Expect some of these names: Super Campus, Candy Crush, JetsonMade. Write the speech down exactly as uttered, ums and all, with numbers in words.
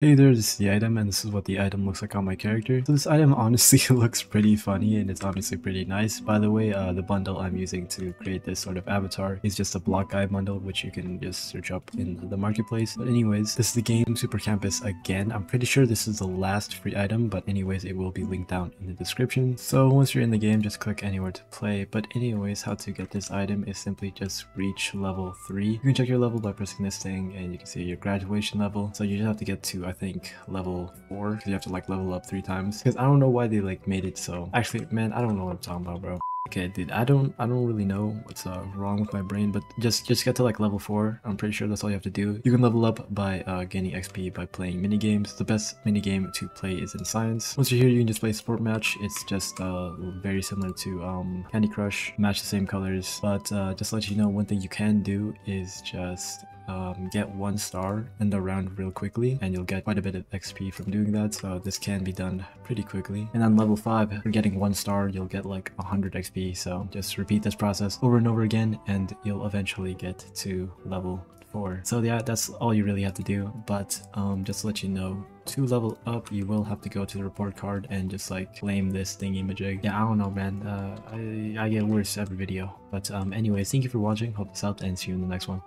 Hey there, this is the item, and this is what the item looks like on my character. So this item honestly looks pretty funny, and it's honestly pretty nice. By the way, uh, the bundle I'm using to create this sort of avatar is just a block guy bundle, which you can just search up in the marketplace. But anyways, this is the game Super Campus again. I'm pretty sure this is the last free item, but anyways, it will be linked down in the description. So once you're in the game, just click anywhere to play. But anyways, how to get this item is simply just reach level three. You can check your level by pressing this thing, and you can see your graduation level. So you just have to get to, I think, level four, because you have to like level up three times, because I don't know why they like made it so. Actually, man, I don't know what I'm talking about, bro. Okay, dude, I don't I don't really know what's uh, wrong with my brain, but just just get to like level four. I'm pretty sure that's all you have to do. You can level up by uh, gaining X P by playing mini games. The best mini game to play is in science. Once you're here, you can just play sport match. It's just uh, very similar to um, Candy Crush. Match the same colors, but uh, just to let you know, one thing you can do is just Um, get one star in the round real quickly, and you'll get quite a bit of X P from doing that, so this can be done pretty quickly. And on level five, for getting one star, you'll get like one hundred X P, so just repeat this process over and over again, and you'll eventually get to level four. So yeah, that's all you really have to do, but um, just to let you know, to level up, you will have to go to the report card and just like claim this thingy-majig. Yeah, I don't know, man. Uh, I, I get worse every video. But um, anyways, thank you for watching. Hope this helped, and see you in the next one.